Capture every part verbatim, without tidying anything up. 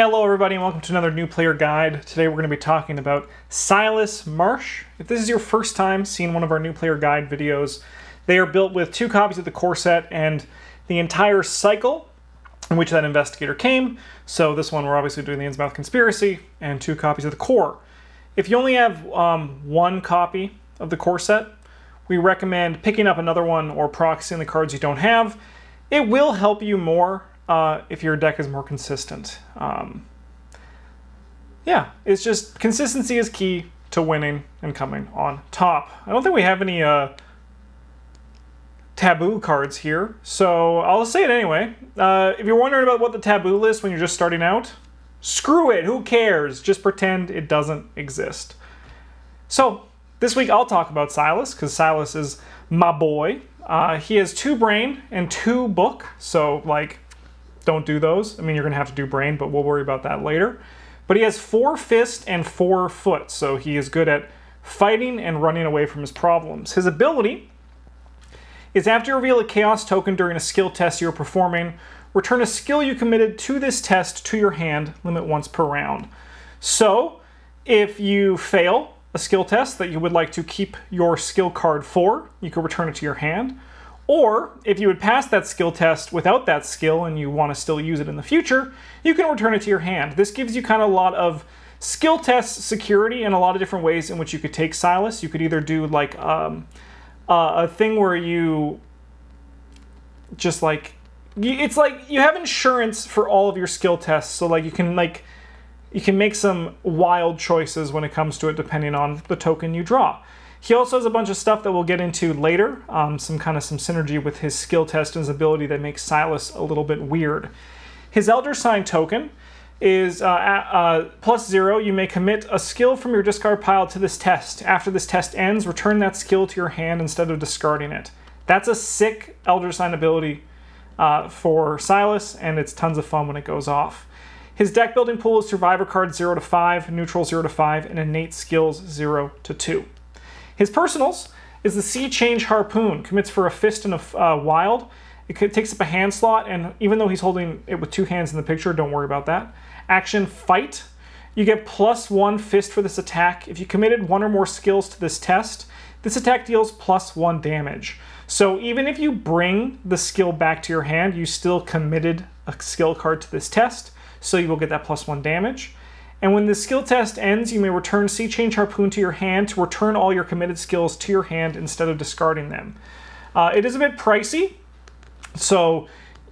Hello everybody and welcome to another New Player Guide. Today we're going to be talking about Silas Marsh. If this is your first time seeing one of our New Player Guide videos, they are built with two copies of the core set and the entire cycle in which that investigator came. So this one we're obviously doing the Innsmouth Conspiracy and two copies of the core. If you only have um, one copy of the core set, we recommend picking up another one or proxying the cards you don't have. It will help you more Uh, if your deck is more consistent. Um, yeah, it's just consistency is key to winning and coming on top. I don't think we have any uh, taboo cards here, so I'll say it anyway. Uh, if you're wondering about what the taboo list when you're just starting out, screw it, who cares? Just pretend it doesn't exist. So this week I'll talk about Silas, because Silas is my boy. Uh, he has two brain and two book, so like, don't do those. I mean, you're going to have to do brain, but we'll worry about that later. But he has four fists and four foot, so he is good at fighting and running away from his problems. His ability is after you reveal a chaos token during a skill test you're performing, return a skill you committed to this test to your hand, limit once per round. So if you fail a skill test that you would like to keep your skill card for, you can return it to your hand. Or, if you would pass that skill test without that skill and you want to still use it in the future, you can return it to your hand. This gives you kind of a lot of skill test security and a lot of different ways in which you could take Silas. You could either do like um, uh, a thing where you just like, it's like you have insurance for all of your skill tests. So like you can like, you can make some wild choices when it comes to it depending on the token you draw. He also has a bunch of stuff that we'll get into later, um, some kind of some synergy with his skill test and his ability that makes Silas a little bit weird. His Elder Sign token is uh, uh, plus zero. You may commit a skill from your discard pile to this test. After this test ends, return that skill to your hand instead of discarding it. That's a sick Elder Sign ability uh, for Silas, and it's tons of fun when it goes off. His deck building pool is Survivor Cards zero to five, Neutral zero to five, and Innate Skills zero to two. His personals is the Sea Change Harpoon. Commits for a fist and a uh, wild. It takes up a hand slot, and even though he's holding it with two hands in the picture, don't worry about that. Action Fight. You get plus one fist for this attack. If you committed one or more skills to this test, this attack deals plus one damage. So even if you bring the skill back to your hand, you still committed a skill card to this test, so you will get that plus one damage. And when the skill test ends, you may return Sea Change Harpoon to your hand to return all your committed skills to your hand instead of discarding them. Uh, it is a bit pricey, so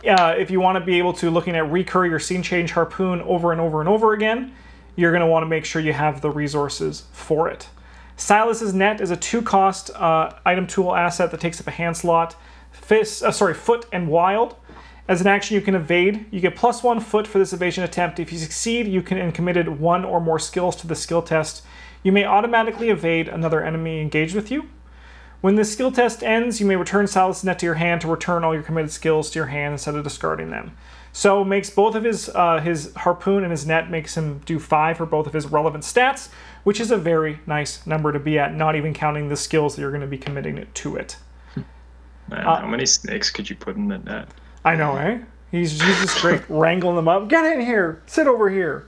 uh, if you want to be able to, looking at recur your Sea Change Harpoon over and over and over again, you're going to want to make sure you have the resources for it. Silas' net is a two-cost uh, item tool asset that takes up a hand slot, fist, uh, sorry, foot and wild. As an action, you can evade. You get plus one foot for this evasion attempt. If you succeed, you can and committed one or more skills to the skill test, you may automatically evade another enemy engaged with you. When this skill test ends, you may return Silas' net to your hand to return all your committed skills to your hand instead of discarding them. So makes both of his uh, his harpoon and his net makes him do five for both of his relevant stats, which is a very nice number to be at, not even counting the skills that you're going to be committing to it. Man, uh, how many snakes could you put in that net? I know, eh? He's, he's just great wrangling them up. Get in here. Sit over here.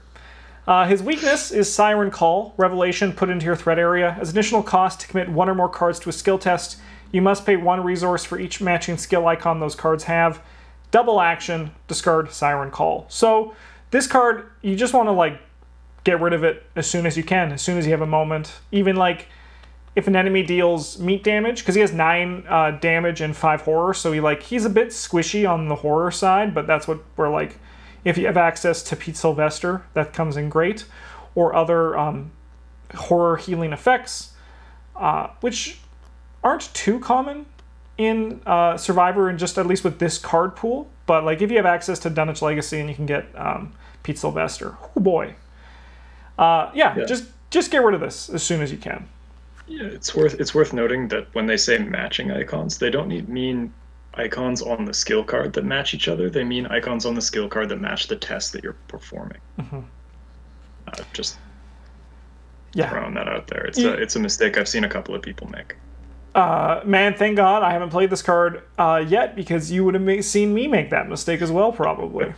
Uh, his weakness is Siren Call. Revelation put into your threat area. As additional cost to commit one or more cards to a skill test, you must pay one resource for each matching skill icon those cards have. Double action, discard Siren Call. So this card, you just want to like get rid of it as soon as you can, as soon as you have a moment. Even like if an enemy deals meat damage, because he has nine uh, damage and five horror, so he like he's a bit squishy on the horror side, but that's what we're like. If you have access to Pete Sylvester, that comes in great, or other um, horror healing effects, uh, which aren't too common in uh, Survivor, and just at least with this card pool. But like if you have access to Dunwich Legacy and you can get um, Pete Sylvester, oh boy, uh, yeah, yeah, just just get rid of this as soon as you can. Yeah, it's worth it's worth noting that when they say matching icons, they don't need, mean icons on the skill card that match each other. They mean icons on the skill card that match the test that you're performing. Mm-hmm. uh, just yeah. throwing that out there. It's, yeah. a, it's a mistake I've seen a couple of people make. Uh, man, thank God I haven't played this card uh, yet, because you would have seen me make that mistake as well, probably.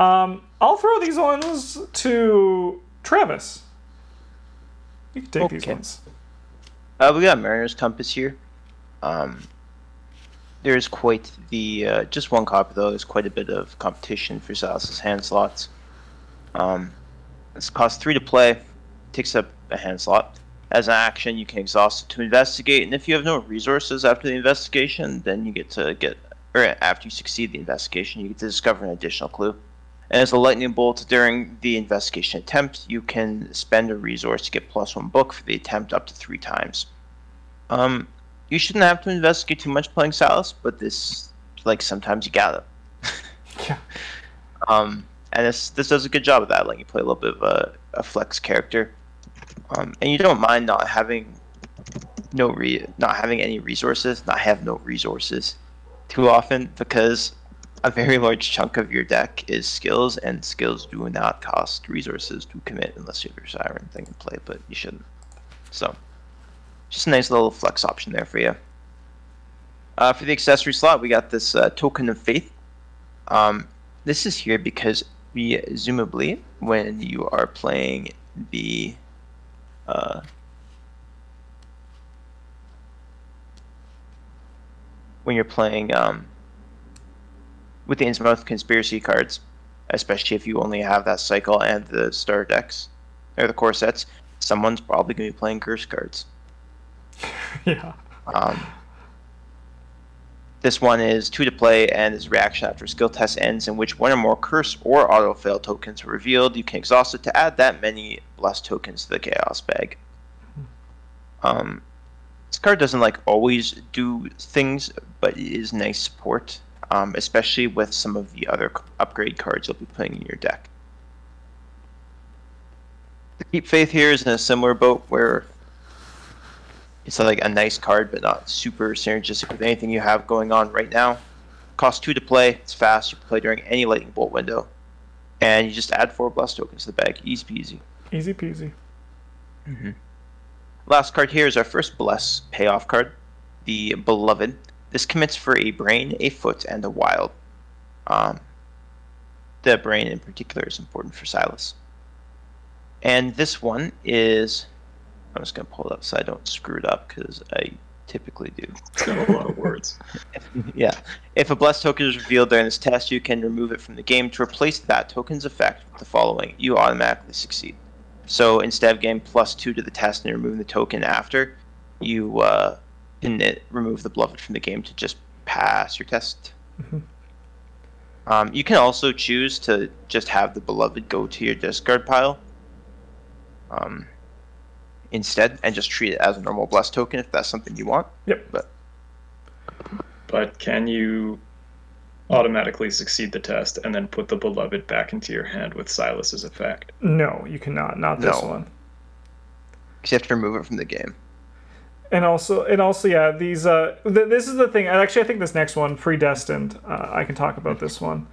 Um, I'll throw these ones to Travis. You can take okay. these ones. Uh, we got Mariner's Compass here. Um, there's quite the, uh, just one copy though, there's quite a bit of competition for Silas' hand slots. Um, this costs three to play, takes up a hand slot. As an action, you can exhaust it to investigate, and if you have no resources after the investigation, then you get to get, or after you succeed the investigation, you get to discover an additional clue. And as a lightning bolt, during the investigation attempt, you can spend a resource to get plus one book for the attempt up to three times. Um, you shouldn't have to investigate too much playing Silas, but this, like, sometimes you gotta. yeah. Um, and this this does a good job of that, like, you play a little bit of a, a flex character. Um, and you don't mind not having no re not having any resources, not have no resources too often, because a very large chunk of your deck is skills, and skills do not cost resources to commit unless you have your siren thing in play, but you shouldn't. So, just a nice little flex option there for you. Uh, for the accessory slot, we got this uh, Token of Faith. Um, this is here because, presumably, when you are playing the... Uh, when you're playing... Um, with the Innsmouth Conspiracy cards, especially if you only have that cycle and the star decks, or the core sets, someone's probably going to be playing curse cards. yeah. Um, this one is two to play, and is reaction after skill test ends in which one or more curse or auto-fail tokens are revealed. You can exhaust it to add that many blessed tokens to the chaos bag. Um, this card doesn't like always do things, but it is nice support. Um, especially with some of the other upgrade cards you'll be playing in your deck. The Keep Faith here is in a similar boat where it's like a nice card, but not super synergistic with anything you have going on right now. Costs two to play, it's fast, you can play during any lightning bolt window. And you just add four blessed tokens to the bag, easy peasy. Easy peasy. Mm-hmm. Last card here is our first bless payoff card, the Beloved. This commits for a brain, a foot, and a wild. Um, the brain in particular is important for Silas. And this one is... I'm just going to pull it up so I don't screw it up, because I typically do. It's got a lot of words. yeah. If a blessed token is revealed during this test, you can remove it from the game to replace that token's effect with the following. You automatically succeed. So instead of getting plus two to the test and removing the token after, you... Uh, and it remove the Beloved from the game to just pass your test. Mm-hmm. um, you can also choose to just have the Beloved go to your discard pile um, instead, and just treat it as a normal blessed token if that's something you want. Yep. But, but can you automatically succeed the test and then put the Beloved back into your hand with Silas's effect? No, you cannot. Not this no. one. Because you have to remove it from the game. And also, and also, yeah, these, uh, th this is the thing. Actually, I think this next one, Predestined, uh, I can talk about this one.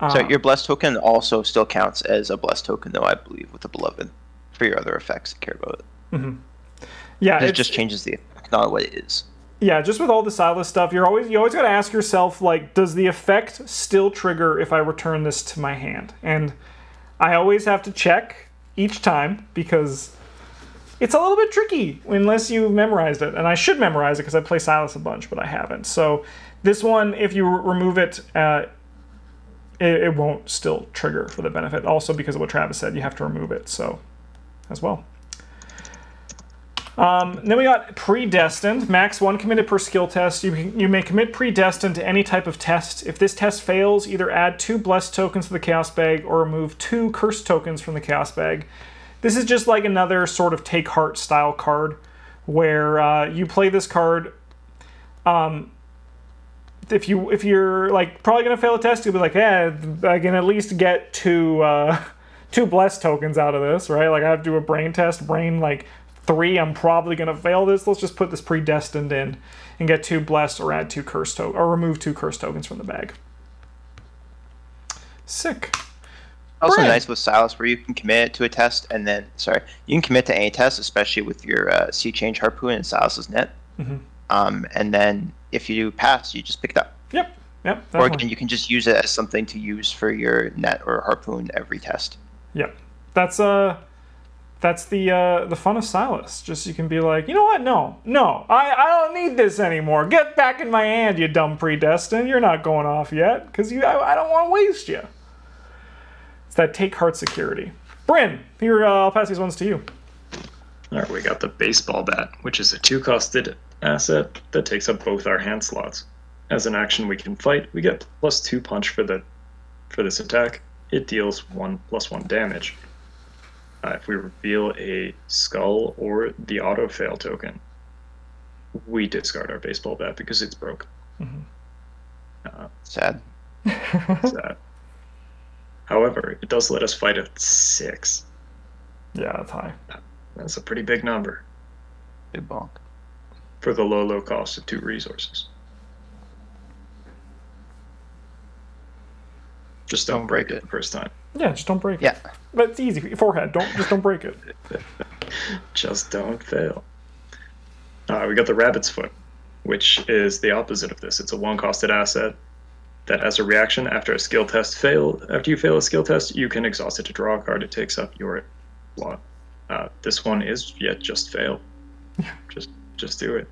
Um, so your blessed token also still counts as a blessed token, though, I believe, with the Beloved, for your other effects that care about it. Mm-hmm. Yeah. It just changes the effect, not what it is. Yeah, just with all the Silas stuff, you're always, you always got to ask yourself, like, does the effect still trigger if I return this to my hand? And I always have to check each time, because... it's a little bit tricky unless you've memorized it. And I should memorize it because I play Silas a bunch, but I haven't. So this one, if you remove it, uh, it, it won't still trigger for the benefit. Also, because of what Travis said, you have to remove it so as well. Um, then we got Predestined. Max one committed per skill test. You, you may commit Predestined to any type of test. If this test fails, either add two blessed tokens to the chaos bag or remove two cursed tokens from the chaos bag. This is just like another sort of take heart style card where uh, you play this card. Um, if, you, if you're like probably going to fail a test, you'll be like, eh, I can at least get two, uh, two blessed tokens out of this, right? Like I have to do a brain test, brain like three, I'm probably going to fail this. Let's just put this Predestined in and get two blessed or add two cursed tokens or remove two cursed tokens from the bag. Sick. Also Brand. nice with Silas where you can commit to a test and then, sorry, you can commit to any test, especially with your uh, Sea Change Harpoon and Silas's net. Mm-hmm. um, and then if you pass, you just pick it up. Yep, Yep. Definitely. Or again, you can just use it as something to use for your net or harpoon every test. Yep. That's uh, that's the uh, the fun of Silas. Just you can be like, you know what? No, no, I, I don't need this anymore. Get back in my hand, you dumb predestined. You're not going off yet because you I, I don't want to waste you. It's that take heart security. Bryn, here, uh, I'll pass these ones to you. All right, we got the baseball bat, which is a two-costed asset that takes up both our hand slots. As an action we can fight, we get plus two punch for the for this attack. It deals one plus one damage. Uh, if we reveal a skull or the auto fail token, we discard our baseball bat because it's broken. Mm-hmm. uh, Sad. Sad. However, it does let us fight at six. Yeah, that's high. That's a pretty big number. Big bonk. For the low, low cost of two resources. Just don't, don't break, break it the first time. Yeah, just don't break yeah. it. Yeah. But it's easy. Forehead, don't, just don't break it. Just don't fail. Uh, we got the Rabbit's Foot, which is the opposite of this. It's a one-costed asset that as a reaction, after a skill test fail, after you fail a skill test, you can exhaust it to draw a card. It takes up your slot. Uh, this one is yet yeah, just fail. just just do it.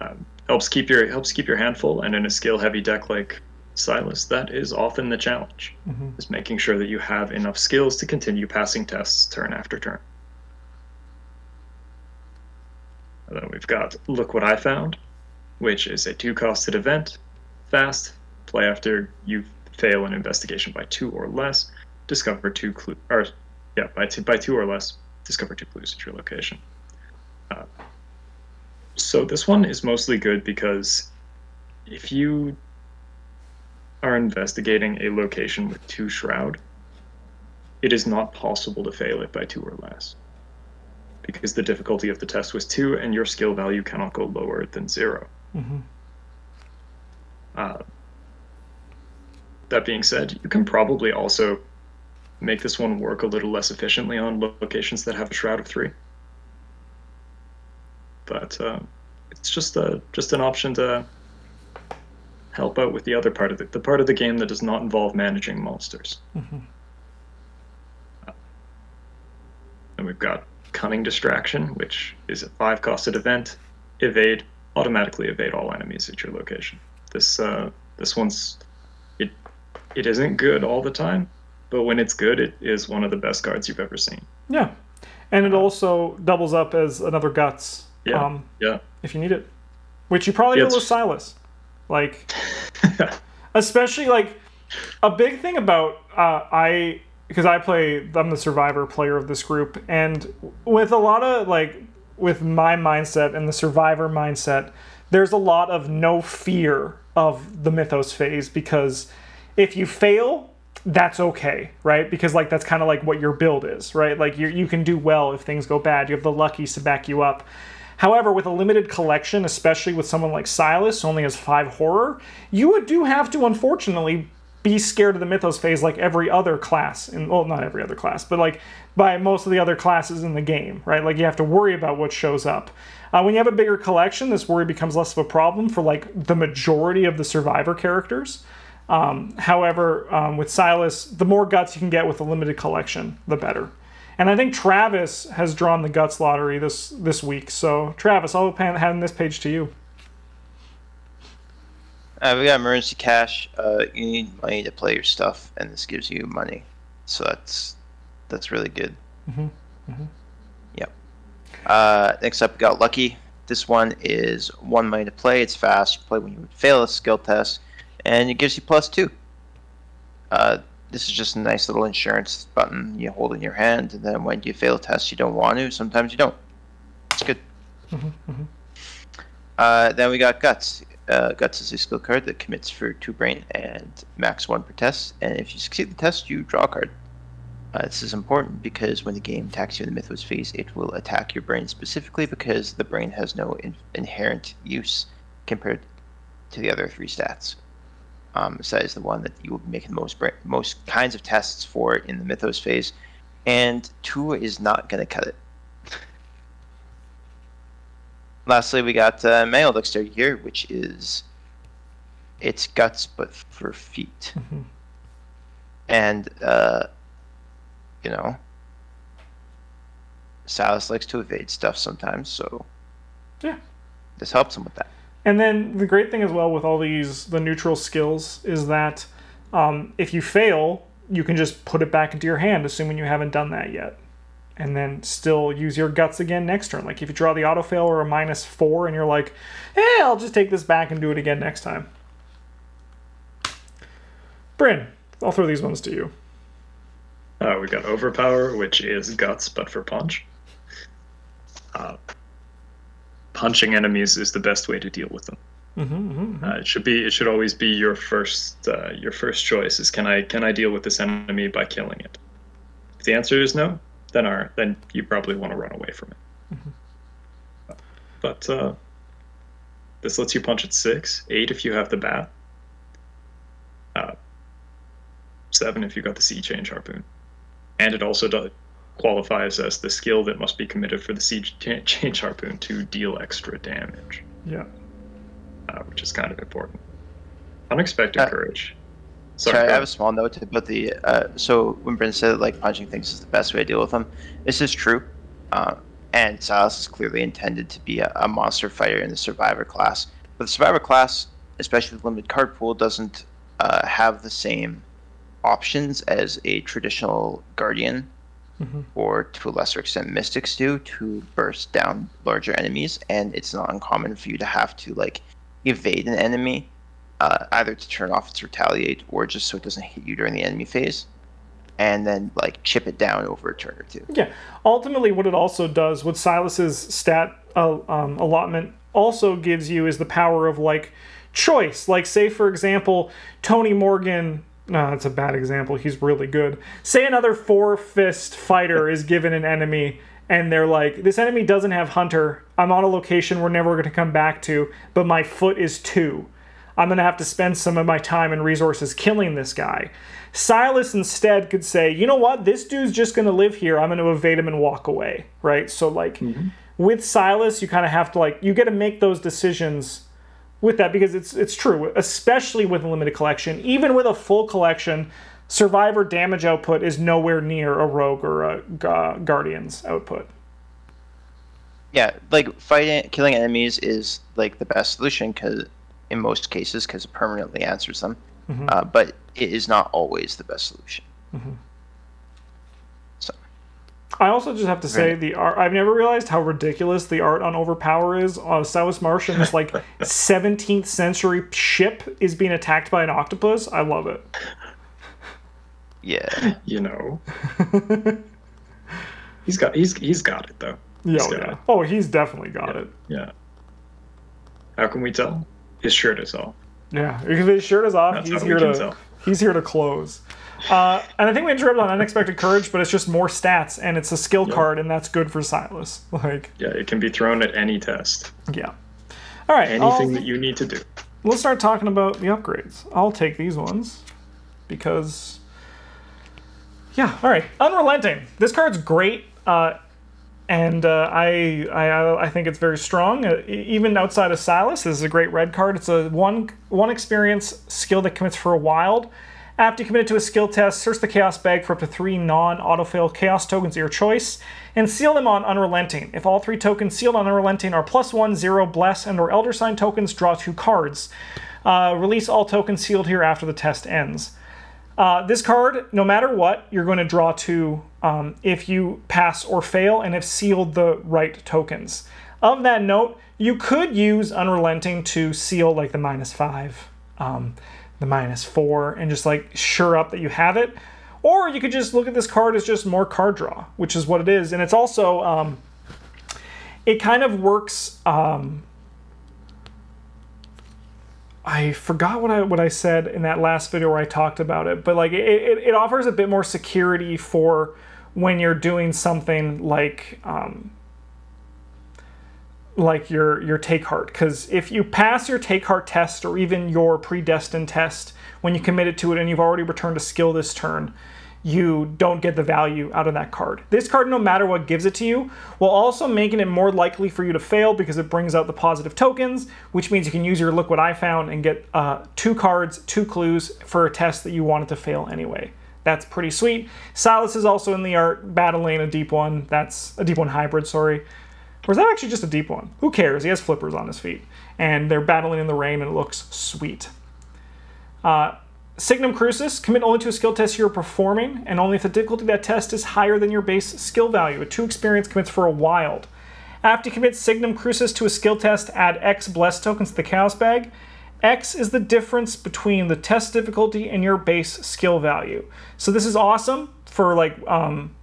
Um, helps keep your helps keep your hand full, and in a skill heavy deck like Silas, that is often the challenge. Mm-hmm. Is making sure that you have enough skills to continue passing tests turn after turn. And then we've got Look What I Found, which is a two-costed event, fast, play after you fail an investigation by two or less, discover two clues, or yeah, by two, by two or less, discover two clues at your location. Uh, so this one is mostly good because if you are investigating a location with two shroud, it is not possible to fail it by two or less because the difficulty of the test was two and your skill value cannot go lower than zero. Mm-hmm. Uh, that being said, you can probably also make this one work a little less efficiently on locations that have a shroud of three. But uh, it's just a, just an option to help out with the other part of the, the part of the game that does not involve managing monsters. Mm-hmm. uh, and we've got Cunning Distraction, which is a five-costed event, evade, automatically evade all enemies at your location. This uh, this one's, it it isn't good all the time, but when it's good, it is one of the best cards you've ever seen. Yeah, and it also doubles up as another Guts. Yeah, um, yeah. If you need it, which you probably yeah, do with Silas, like, especially like a big thing about uh, I because I play I'm the survivor player of this group, and with a lot of like with my mindset and the survivor mindset, there's a lot of no fear of the Mythos phase because if you fail, that's okay, right? Because like that's kind of like what your build is, right? Like you you can do well if things go bad. You have the luckies to back you up. However, with a limited collection, especially with someone like Silas, who only has five horror, you would do have to unfortunately be scared of the Mythos phase like every other class, in, well, not every other class, but like by most of the other classes in the game, right? Like you have to worry about what shows up. Uh, when you have a bigger collection, this worry becomes less of a problem for like the majority of the survivor characters. Um, however, um, with Silas, the more Guts you can get with a limited collection, the better. And I think Travis has drawn the Guts lottery this, this week. So, Travis, I'll hand this page to you. Uh, we got Emergency Cash. Uh, you need money to play your stuff, and this gives you money. So that's that's really good. Mm-hmm. Mm-hmm. Yep. Uh, next up, we got Lucky. This one is one money to play. It's fast. You play when you fail a skill test. And it gives you plus two. Uh, this is just a nice little insurance button you hold in your hand, and then when you fail a test you don't want to, sometimes you don't. It's good. Mm-hmm, mm-hmm. Uh, then we got Guts. Uh, Guts is a skill card that commits for two brain and max one per test, and if you succeed the test, you draw a card. Uh, this is important because when the game attacks you in the Mythos phase, it will attack your brain specifically because the brain has no in inherent use compared to the other three stats. Um, besides the one that you will be making the most most kinds of tests for in the Mythos phase, and two is not going to cut it. Lastly, we got uh, Mayo Dexter here, which is it's Guts, but for feet. Mm-hmm. And, uh, you know, Silas likes to evade stuff sometimes, so yeah, this helps him with that. And then the great thing as well with all these, the neutral skills, is that um, if you fail, you can just put it back into your hand, assuming you haven't done that yet. And then still use your Guts again next turn. Like if you draw the auto fail or a minus four and you're like, hey, I'll just take this back and do it again next time. Bryn, I'll throw these ones to you. Uh, we got Overpower, which is Guts, but for punch. Uh, punching enemies is the best way to deal with them. Mm-hmm, mm-hmm. Uh, it should be. It should always be your first. Uh, your first choice is, can I can I deal with this enemy by killing it? If the answer is no, then are then you probably want to run away from it. Mm-hmm. But uh, this lets you punch at six, eight if you have the bat, uh, seven if you got the Sea Change Harpoon, and it also does, qualifies as the skill that must be committed for the Sea Change Harpoon to deal extra damage. Yeah. Uh, which is kind of important. Unexpected uh, courage. Sorry, sorry I have a small note about the. Uh, so when Bryn said like punching things is the best way to deal with them, this is true. Uh, and Silas is clearly intended to be a, a monster fighter in the Survivor class, but the Survivor class, especially the limited card pool, doesn't uh, have the same options as a traditional Guardian, mm-hmm. or to a lesser extent Mystics do, to burst down larger enemies, and it's not uncommon for you to have to like. Evade an enemy, uh, either to turn off its retaliate or just so it doesn't hit you during the enemy phase, and then like chip it down over a turn or two. Yeah, ultimately what it also does, what Silas's stat uh, um, allotment also gives you, is the power of like choice. Like say for example, Tony Morgan, no, that's a bad example, he's really good. Say another four fist fighter is given an enemy, and they're like, this enemy doesn't have Hunter. I'm on a location we're never going to come back to, but my foot is two. I'm going to have to spend some of my time and resources killing this guy. Silas instead could say, you know what? This dude's just going to live here. I'm going to evade him and walk away, right? So, like, mm-hmm. with Silas, you kind of have to, like, you get to make those decisions with that, because it's, it's true, especially with a limited collection. Even with a full collection, Survivor damage output is nowhere near a Rogue or a uh, Guardian's output. Yeah, like fighting, killing enemies is like the best solution, because in most cases, because it permanently answers them. Mm-hmm. Uh, but it is not always the best solution. Mm-hmm. So, I also just have to say, right. the art, I've never realized how ridiculous the art on Overpower is. Uh, Silas Marsh and this like seventeenth century ship is being attacked by an octopus. I love it. Yeah, you know, he's got he's he's got it though. He's oh, got yeah. It. Oh, he's definitely got yeah. it. Yeah. How can we tell? His shirt is off. Yeah, if his shirt is off, That's he's here to tell. he's here to close. Uh, and I think we interrupted on Unexpected Courage, but it's just more stats, and it's a skill yep. card, and that's good for Silas. Like, yeah, it can be thrown at any test. Yeah. All right. Anything I'll, that you need to do. Let's start talking about the upgrades. I'll take these ones because. Yeah, all right. Unrelenting. This card's great, uh, and uh, I, I I think it's very strong. Uh, even outside of Silas, this is a great red card. It's a one one experience skill that commits for a wild. After you commit it to a skill test, search the Chaos Bag for up to three non-autofail Chaos tokens of your choice, and seal them on Unrelenting. If all three tokens sealed on Unrelenting are plus one, zero, bless, and or Elder Sign tokens, draw two cards. Uh, release all tokens sealed here after the test ends. Uh, this card, no matter what, you're going to draw two um, if you pass or fail and have sealed the right tokens. Of that note, you could use Unrelenting to seal like the minus five, um, the minus four, and just like sure up that you have it. Or you could just look at this card as just more card draw, which is what it is. And it's also, um, it kind of works... Um, I forgot what I what I said in that last video where I talked about it, but like it, it, it offers a bit more security for when you're doing something like um, like your your take heart, because if you pass your take heart test or even your predestined test when you committed to it and you've already returned a skill this turn, you don't get the value out of that card. This card, no matter what, gives it to you, while also making it more likely for you to fail because it brings out the positive tokens, which means you can use your Look What I Found and get uh, two cards, two clues for a test that you wanted to fail anyway. That's pretty sweet. Silas is also in the art, battling a deep one. That's a deep one hybrid, sorry. Or is that actually just a deep one? Who cares? He has flippers on his feet. And they're battling in the rain, and it looks sweet. Uh, Signum Crucis, commit only to a skill test you're performing, and only if the difficulty of that test is higher than your base skill value. A two experience commits for a wild. After you commit Signum Crucis to a skill test, add X blessed tokens to the chaos bag. X is the difference between the test difficulty and your base skill value. So this is awesome for like um,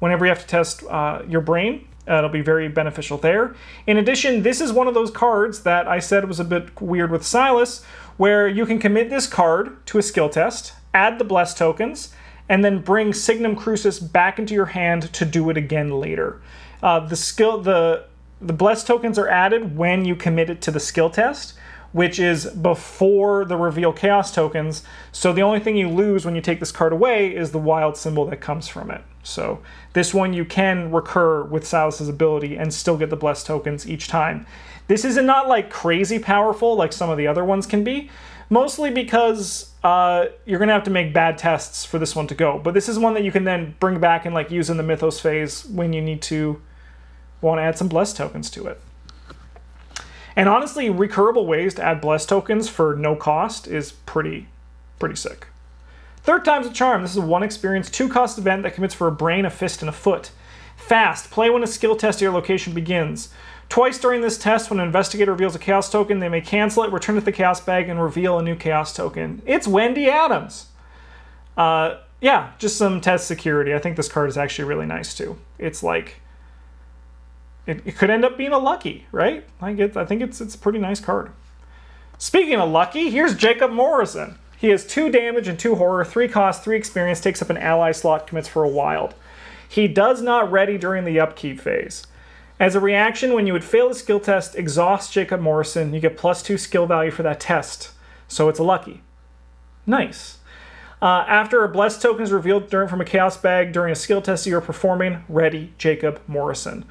whenever you have to test uh, your brain. Uh, it'll be very beneficial there. In addition, this is one of those cards that I said was a bit weird with Silas, where you can commit this card to a skill test, add the blessed tokens, and then bring Signum Crucis back into your hand to do it again later. Uh, the skill, the the blessed tokens are added when you commit it to the skill test, which is before the reveal chaos tokens. So the only thing you lose when you take this card away is the wild symbol that comes from it. So this one you can recur with Silas's ability and still get the blessed tokens each time. This is not like crazy powerful like some of the other ones can be, mostly because uh, you're gonna have to make bad tests for this one to go. But this is one that you can then bring back and like use in the Mythos phase when you need to want to add some blessed tokens to it. And honestly, recurable ways to add blessed tokens for no cost is pretty, pretty sick. Third time's a charm. This is a one experience, two cost event that commits for a brain, a fist, and a foot. Fast, play when a skill test at your location begins. Twice during this test, when an investigator reveals a chaos token, they may cancel it, return it to the chaos bag, and reveal a new chaos token. It's Wendy Adams. Uh, yeah, just some test security. I think this card is actually really nice too. It's like, It, it could end up being a Lucky, right? I get. I think it's it's a pretty nice card. Speaking of Lucky, here's Jacob Morrison. He has two damage and two horror, three cost, three experience, takes up an ally slot, commits for a wild. He does not ready during the upkeep phase. As a reaction, when you would fail the skill test, exhaust Jacob Morrison. You get plus two skill value for that test. So it's a Lucky. Nice. Uh, after a blessed token is revealed during, from a chaos bag during a skill test you are performing, ready Jacob Morrison.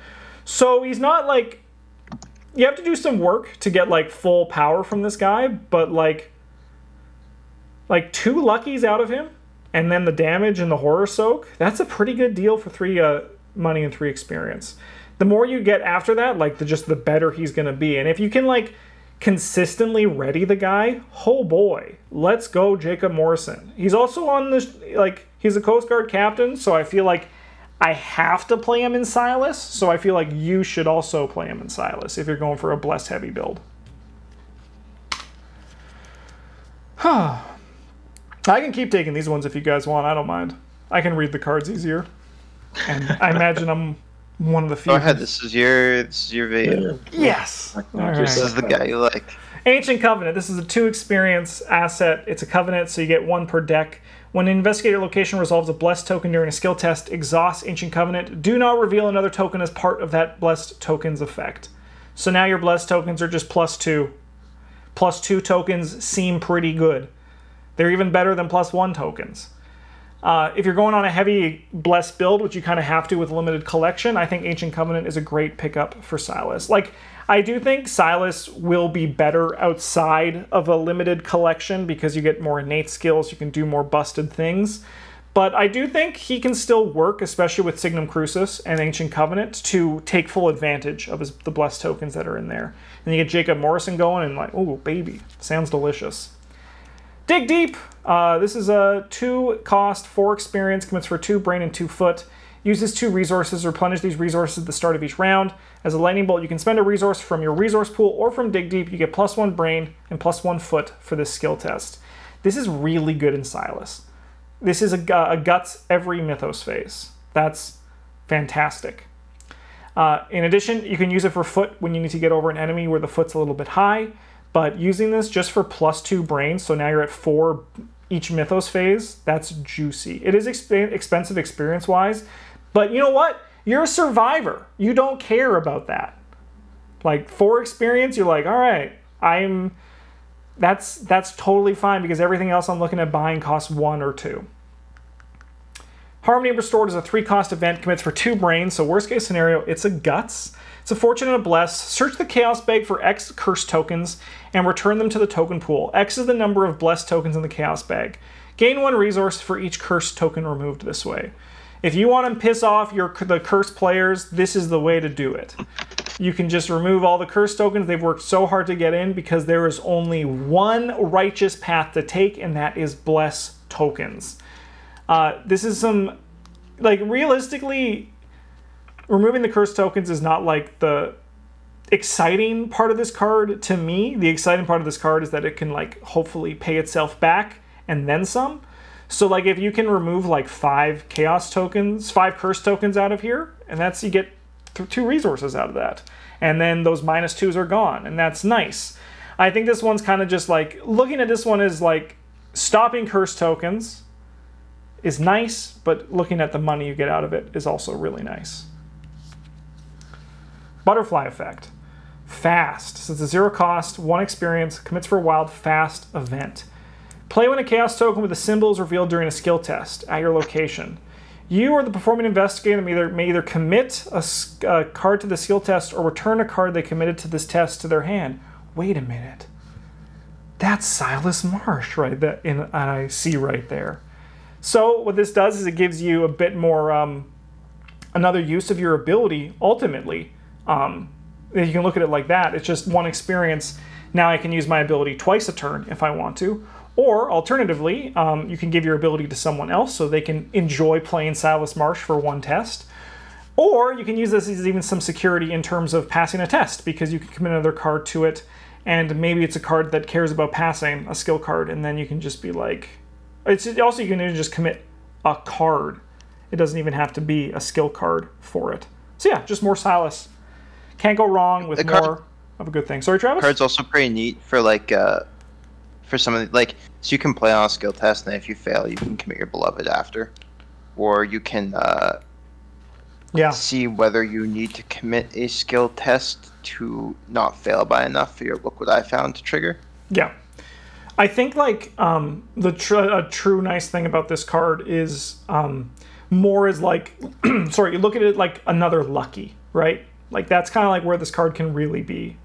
So he's not like, you have to do some work to get like full power from this guy, but like, like two Luckies out of him and then the damage and the horror soak, that's a pretty good deal for three uh, money and three experience. The more you get after that, like the, just the better he's going to be. And if you can like consistently ready the guy, oh boy, let's go Jacob Morrison. He's also on this, like he's a Coast Guard captain. So I feel like I have to play him in Silas, so I feel like you should also play him in Silas if you're going for a blessed heavy build. I can keep taking these ones if you guys want. I don't mind. I can read the cards easier, and I imagine I'm one of the few. Go ahead. This is your. This is your video. Yes. All right. This is the guy you like. Ancient Covenant. This is a two experience asset. It's a covenant, so you get one per deck. When an investigator location resolves a blessed token during a skill test, exhaust Ancient Covenant. Do not reveal another token as part of that blessed token's effect. So now your blessed tokens are just plus two. Plus two tokens seem pretty good. They're even better than plus one tokens. Uh, if you're going on a heavy blessed build, which you kind of have to with limited collection, I think Ancient Covenant is a great pickup for Silas. Like, I do think Silas will be better outside of a limited collection because you get more innate skills, you can do more busted things. But I do think he can still work, especially with Signum Crucis and Ancient Covenant, to take full advantage of his, the blessed tokens that are in there. And you get Jacob Morrison going and like, ooh, baby, sounds delicious. Dig Deep. Uh, this is a two cost, four experience, commits for two brain and two foot. Uses two resources, replenish these resources at the start of each round. As a lightning bolt, you can spend a resource from your resource pool or from Dig Deep. You get plus one brain and plus one foot for this skill test. This is really good in Silas. This is a, a Guts every Mythos phase. That's fantastic. Uh, in addition, you can use it for foot when you need to get over an enemy where the foot's a little bit high, but using this just for plus two brain, so now you're at four each Mythos phase, that's juicy. It is exp- expensive experience-wise, but you know what? You're a survivor. You don't care about that. Like for experience, you're like, all right, I'm, that's, that's totally fine because everything else I'm looking at buying costs one or two. Harmony Restored is a three-cost event, commits for two brains, so worst case scenario, it's a Guts. It's a Fortune and a Bless. Search the Chaos Bag for X Curse tokens and return them to the token pool. X is the number of Blessed tokens in the Chaos Bag. Gain one resource for each Curse token removed this way. If you want to piss off your the Curse players, this is the way to do it. You can just remove all the Curse tokens they've worked so hard to get in, because there is only one righteous path to take, and that is Bless tokens. Uh, this is some, like, realistically, removing the Curse tokens is not, like, the exciting part of this card to me. The exciting part of this card is that it can, like, hopefully pay itself back and then some. So, like, if you can remove, like, five Chaos tokens, five Curse tokens out of here, and that's, you get th two resources out of that. And then those minus twos are gone, and that's nice. I think this one's kind of just, like, looking at this one is, like, stopping Curse tokens is nice, but looking at the money you get out of it is also really nice. Butterfly Effect. Fast. So it's a zero cost, one experience, commits for a wild fast event. Play when a Chaos token with the symbol is revealed during a skill test at your location. You or the performing investigator may either, may either commit a, a card to the skill test or return a card they committed to this test to their hand. Wait a minute. That's Silas Marsh, right? That in, I see right there. So what this does is it gives you a bit more, um, another use of your ability, ultimately. Um, you can look at it like that. It's just one experience. Now I can use my ability twice a turn if I want to. Or, alternatively, um, you can give your ability to someone else so they can enjoy playing Silas Marsh for one test. Or you can use this as even some security in terms of passing a test, because you can commit another card to it, and maybe it's a card that cares about passing, a skill card, and then you can just be like... It's also, you can just commit a card. It doesn't even have to be a skill card for it. So yeah, just more Silas. Can't go wrong with card, more of a good thing. Sorry, Travis? The card's also pretty neat for, like, uh, for some of the, like, so you can play on a skill test, and if you fail, you can commit your Beloved after. Or you can uh, yeah. see whether you need to commit a skill test to not fail by enough for your Look What I Found to trigger. Yeah. I think, like, um, the tr a true nice thing about this card is um, more is, like, sorry, you look at it like another Lucky, right? Like, that's kind of like where this card can really be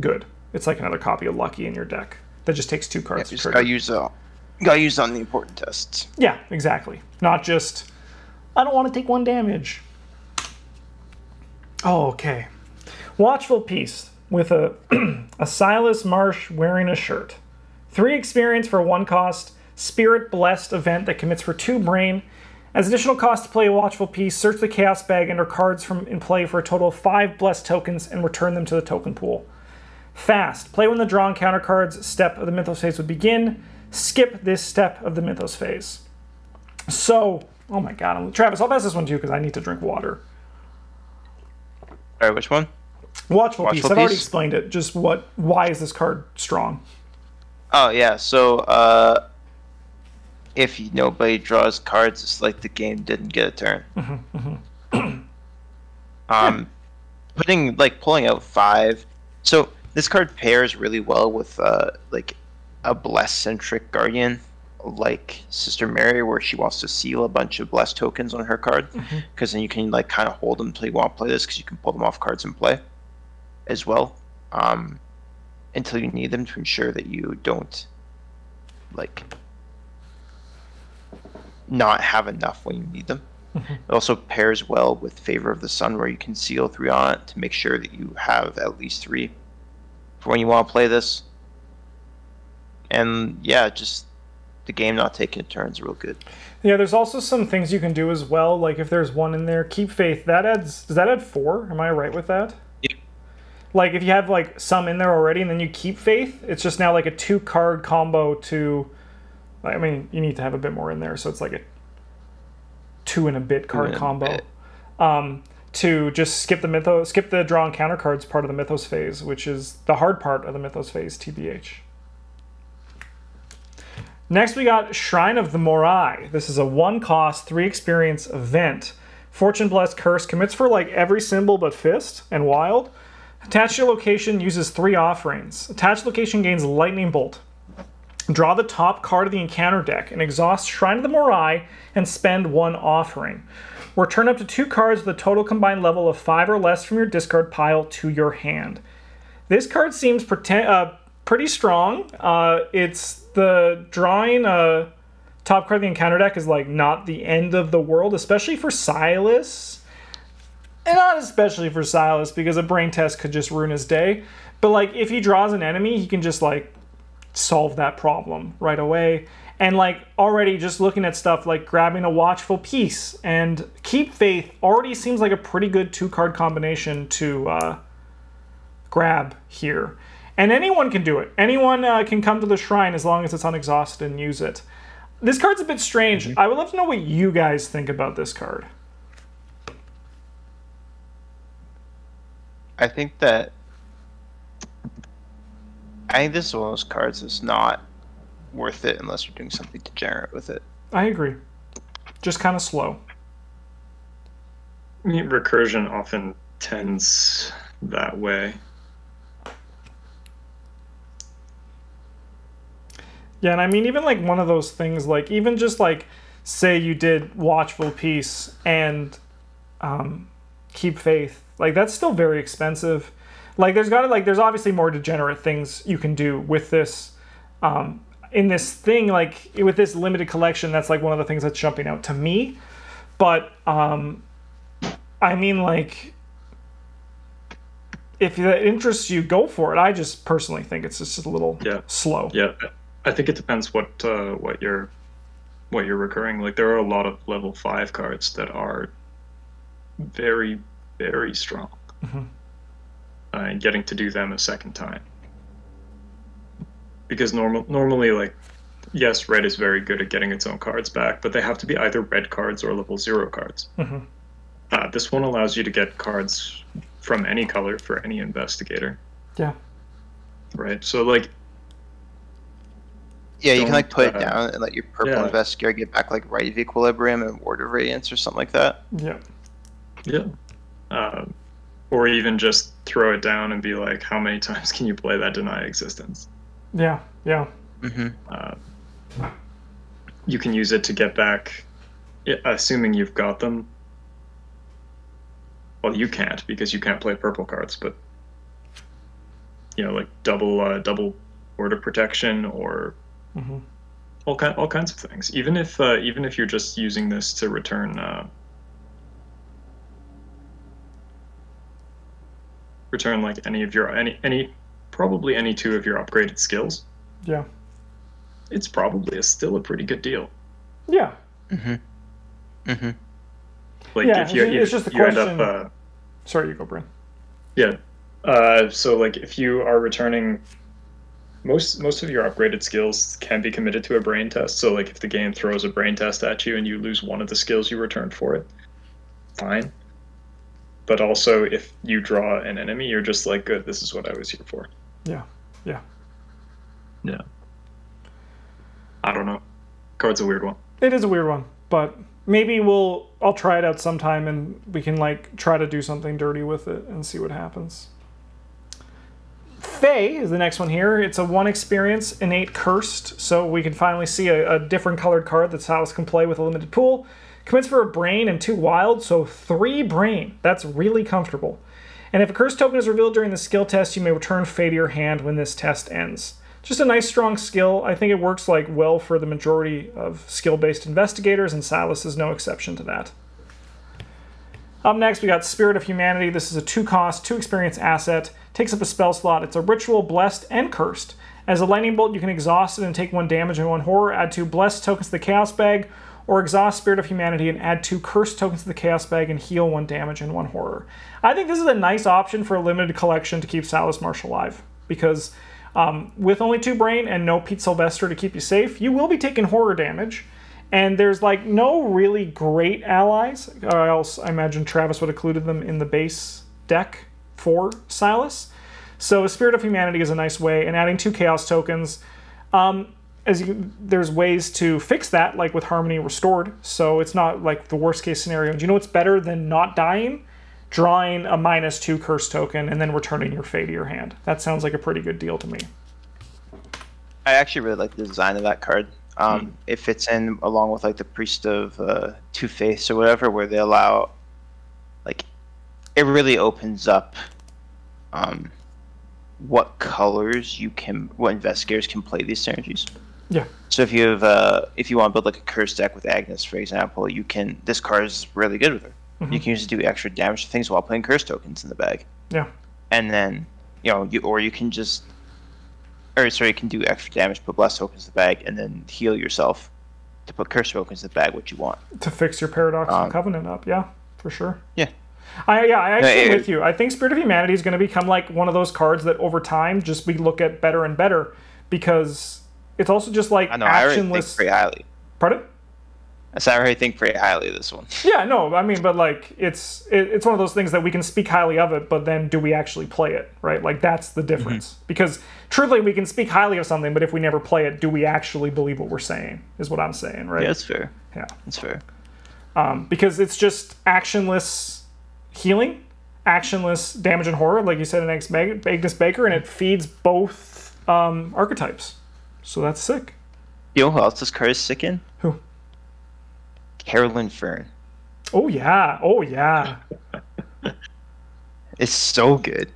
good. It's like another copy of Lucky in your deck that just takes two cards. Yeah, you just gotta use, uh, gotta use on the important tests. Yeah, exactly. Not just, I don't want to take one damage. Oh, okay. Watchful Peace with a, a Silas Marsh wearing a shirt. Three experience for one cost, Spirit Blessed event that commits for two brain. As additional cost to play a Watchful Peace, search the Chaos Bag under cards from in play for a total of five Blessed tokens and return them to the token pool. Fast. Play when the drawn counter cards step of the Mythos phase would begin. Skip this step of the Mythos phase. So, oh my god, I'm, Travis, I'll pass this one to you because I need to drink water. All right, which one? Watchful, Watchful Peace. Peace. I've already explained it. Just what? Why is this card strong? Oh, yeah, so uh, if nobody draws cards, it's like the game didn't get a turn. Mm-hmm, mm-hmm. um, yeah. Putting, like, pulling out five. So this card pairs really well with, uh, like, a Bless-centric Guardian, like Sister Mary, where she wants to seal a bunch of Bless tokens on her card, because mm-hmm. then you can, like, kind of hold them until you want to play this, because you can pull them off cards and play as well. Um... until you need them to ensure that you don't, like, not have enough when you need them. Mm-hmm. It also pairs well with Favor of the Sun, where you can seal three on it to make sure that you have at least three for when you want to play this. And, yeah, just the game not taking a turn is real good. Yeah, there's also some things you can do as well. Like, if there's one in there, Keep Faith, that adds, does that add four? Am I right with that? Like, if you have, like, some in there already and then you Keep Faith, it's just now, like, a two-card combo to... I mean, you need to have a bit more in there, so it's, like, a two-and-a-bit card mm-hmm. combo. Um, to just skip the mythos, skip the drawn counter cards part of the Mythos phase, which is the hard part of the Mythos phase, T B H. Next, we got Shrine of the Morai. This is a one-cost, three-experience event. Fortune, Bless, Curse. Commits for, like, every symbol but Fist and Wild. Attached to your location uses three offerings. Attached location gains Lightning Bolt. Draw the top card of the encounter deck and exhaust Shrine of the Morai and spend one offering. Return up to two cards with a total combined level of five or less from your discard pile to your hand. This card seems pretend, uh, pretty strong. Uh, it's the drawing a top card of the encounter deck is like not the end of the world, especially for Silas. And not especially for Silas, because a brain test could just ruin his day. But like if he draws an enemy, he can just like solve that problem right away. And like already just looking at stuff like grabbing a Watchful Peace and Keep Faith already seems like a pretty good two card combination to uh, grab here. And anyone can do it. Anyone uh, can come to the shrine as long as it's unexhausted and use it. This card's a bit strange. I would love to know what you guys think about this card. I think that I think this is one of those cards that's not worth it unless you're doing something degenerate with it. I agree. Just kind of slow. I mean, recursion often tends that way. Yeah, and I mean, even like one of those things, like even just like say you did Watchful Peace and um, Keep Faith, like that's still very expensive. Like there's got to like there's obviously more degenerate things you can do with this. Um, in this thing, like with this limited collection, that's like one of the things that's jumping out to me. But um, I mean, like if that interests you, go for it. I just personally think it's just a little yeah. slow. Yeah, I think it depends what uh, what you're what you're recurring. Like there are a lot of level five cards that are very very strong. Mm-hmm. Uh, and getting to do them a second time, because normal normally like yes, red is very good at getting its own cards back, but they have to be either red cards or level zero cards. Mm-hmm. Uh, this one allows you to get cards from any color for any investigator. Yeah, right. So like yeah, you can like put uh, it down and let your purple yeah. investigator get back like Rite of Equilibrium and Ward of Radiance or something like that. Yeah, yeah. Uh, or even just throw it down and be like, how many times can you play that Deny Existence? Yeah, yeah. Mm-hmm. Uh, you can use it to get back, assuming you've got them. Well, you can't, because you can't play purple cards, but, you know, like double uh, double Word of Protection or mm-hmm. all, ki all kinds of things. Even if, uh, even if you're just using this to return... Uh, return like any of your any any probably any two of your upgraded skills. Yeah, it's probably a, still a pretty good deal. Yeah. Mhm. Mhm. Like yeah, if you, it's you, just the you question. End up, uh, sorry, you go, Bryn. Yeah. Uh, so like if you are returning, most most of your upgraded skills can be committed to a brain test. So like if the game throws a brain test at you and you lose one of the skills you returned for it, fine. But also, if you draw an enemy, you're just like, good, this is what I was here for. Yeah, yeah. Yeah. I don't know. Card's a weird one. It is a weird one, but maybe we'll, I'll try it out sometime and we can, like, try to do something dirty with it and see what happens. Fae is the next one here. It's a one experience, innate cursed, so we can finally see a, a different colored card that Silas can play with a limited pool. Commits for a brain and two wild, so three brain. That's really comfortable. And if a curse token is revealed during the skill test, you may return Fae to your hand when this test ends. Just a nice, strong skill. I think it works like well for the majority of skill-based investigators, and Silas is no exception to that. Up next, we got Spirit of Humanity. This is a two-cost, two-experience asset. Takes up a spell slot. It's a ritual, blessed, and cursed. As a lightning bolt, you can exhaust it and take one damage and one horror. Add two blessed tokens to the Chaos Bag, or exhaust Spirit of Humanity and add two cursed tokens to the Chaos Bag and heal one damage and one horror. I think this is a nice option for a limited collection to keep Silas Marsh alive, because um, with only two brain and no Pete Sylvester to keep you safe, you will be taking horror damage, and there's like no really great allies, or else I imagine Travis would have included them in the base deck for Silas. So Spirit of Humanity is a nice way, and adding two Chaos tokens. Um, As you, there's ways to fix that, like with Harmony Restored, so it's not like the worst case scenario. Do you know what's better than not dying? Drawing a minus two curse token and then returning your Fae to your hand. That sounds like a pretty good deal to me. I actually really like the design of that card. Um, mm-hmm. It fits in along with like the Priest of uh, Two Faiths or whatever, where they allow, like, it really opens up um, what colors you can, what investigators can play these synergies. Yeah. So if you have, uh, if you want to build like a curse deck with Agnes, for example, you can. This card is really good with her. Mm-hmm. You can just do extra damage to things while playing curse tokens in the bag. Yeah. And then, you know, you or you can just. Or, sorry, you can do extra damage, put bless tokens in the bag, and then heal yourself to put curse tokens in the bag, what you want. To fix your Paradoxical um, Covenant up, yeah, for sure. Yeah. I, yeah, I actually no, it, with you. I think Spirit of Humanity is going to become like one of those cards that over time just we look at better and better, because it's also just like I know, actionless. I already think pretty highly. Pardon? So I already think pretty highly of this one. Yeah, no, I mean, but like it's it, it's one of those things that we can speak highly of it, but then do we actually play it, right? Like that's the difference. Mm-hmm. Because truthfully, we can speak highly of something, but if we never play it, do we actually believe what we're saying? Is what I'm saying, right? Yeah, that's fair. Yeah, that's fair. Um, because it's just actionless healing, actionless damage and horror, like you said in Agnes Baker, and it feeds both um, archetypes. So that's sick. You know who else this card is sick in? Who? Carolyn Fern. Oh yeah, oh yeah. It's so good.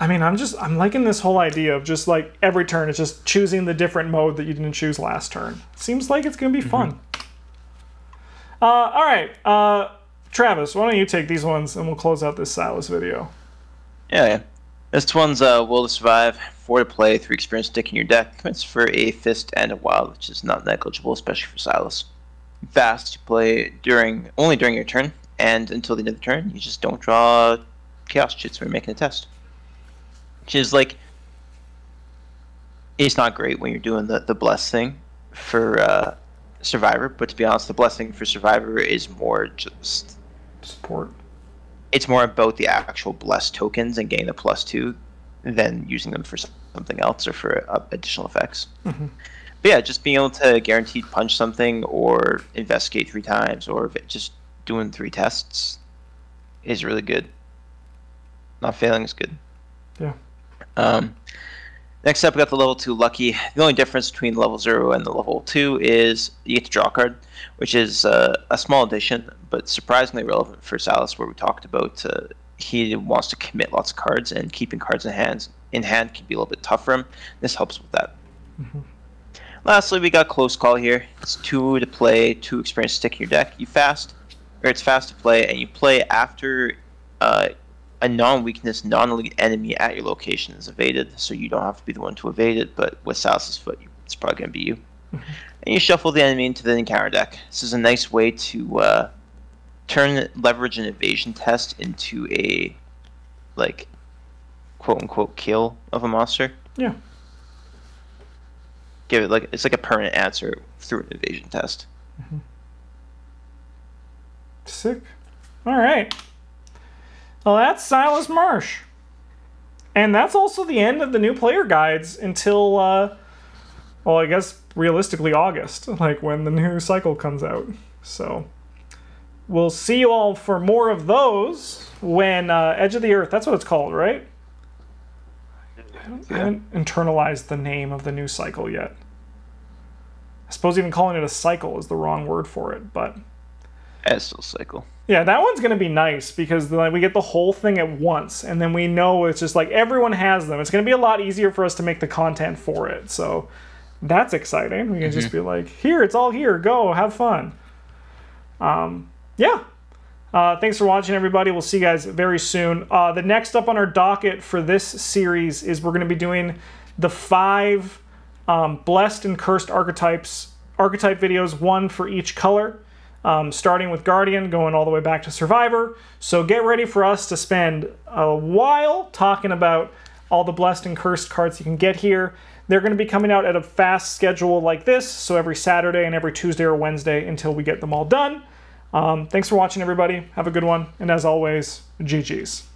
I mean, I'm just, I'm liking this whole idea of just like every turn, it's just choosing the different mode that you didn't choose last turn. Seems like it's going to be fun. Mm-hmm. uh, all right, uh, Travis, why don't you take these ones and we'll close out this Silas video. Yeah, yeah. This one's uh, Will to Survive, four to play, three experience stick in your deck. It's for a fist and a wild, which is not negligible, especially for Silas. Fast to play during only during your turn, and until the end of the turn, you just don't draw chaos chits when you're making a test. Which is like, it's not great when you're doing the, the bless thing for uh, Survivor, but to be honest, the blessing for Survivor is more just support. It's more about the actual blessed tokens and getting the plus two than using them for something else or for uh, additional effects. Mm-hmm. But yeah, just being able to guaranteed punch something or investigate three times or just doing three tests is really good. Not failing is good. Yeah. Um, next up, we got the level two Lucky. The only difference between level zero and the level two is you get to draw a card, which is uh, a small addition, but surprisingly relevant for Silas, where we talked about uh, he wants to commit lots of cards, and keeping cards in hand in hand can be a little bit tough for him. This helps with that. Mm-hmm. Lastly, we got Close Call here. It's two to play, two experience stick in your deck. You fast, or it's fast to play, and you play after uh, a non-weakness, non-elite enemy at your location is evaded, so you don't have to be the one to evade it, but with Silas's foot, it's probably going to be you. Mm-hmm. And you shuffle the enemy into the encounter deck. This is a nice way to... Uh, turn leverage and evasion test into a like quote unquote kill of a monster. Yeah. Give it like it's like a permanent answer through an evasion test. Mm-hmm. Sick. All right. Well, that's Silas Marsh, and that's also the end of the new player guides until uh, well, I guess realistically August, like when the new cycle comes out. So. We'll see you all for more of those when uh, Edge of the Earth, that's what it's called, right? I, don't, yeah. I haven't internalized the name of the new cycle yet. I suppose even calling it a cycle is the wrong word for it, but... It's still cycle. Yeah, that one's going to be nice because like, we get the whole thing at once, and then we know it's just like everyone has them. It's going to be a lot easier for us to make the content for it, so that's exciting. We can mm-hmm. just be like, here, it's all here, go, have fun. Um... Yeah. Uh, thanks for watching, everybody. We'll see you guys very soon. Uh, the next up on our docket for this series is we're going to be doing the five um, blessed and cursed archetypes, archetype videos, one for each color, um, starting with Guardian, going all the way back to Survivor. So get ready for us to spend a while talking about all the blessed and cursed cards you can get here. They're going to be coming out at a fast schedule like this, so every Saturday and every Tuesday or Wednesday until we get them all done. Um, thanks for watching, everybody. Have a good one. And as always, G G's.